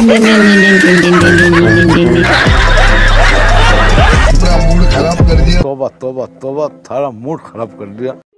तोबा तोबा तोबा थारा मूड खराब कर दिया।